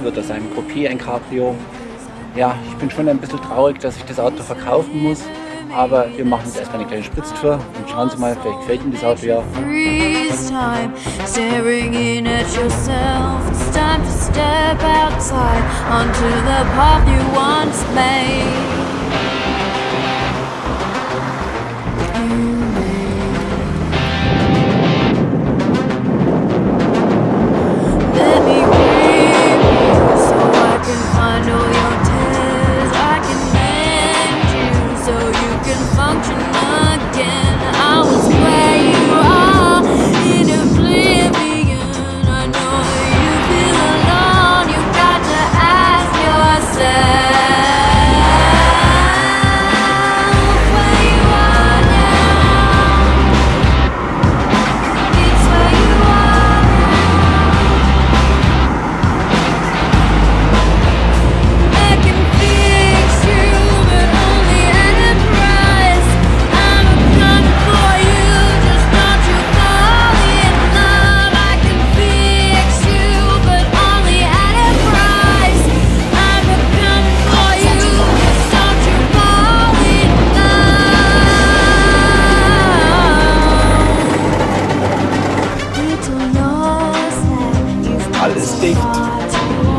April wird das ein Coupé, ein Cabrio. Ja, ich bin schon ein bisschen traurig, dass ich das Auto verkaufen muss, aber wir machen jetzt erstmal eine kleine Spritztour und schauen Sie mal, vielleicht gefällt Ihnen das Auto ja. Alles dicht.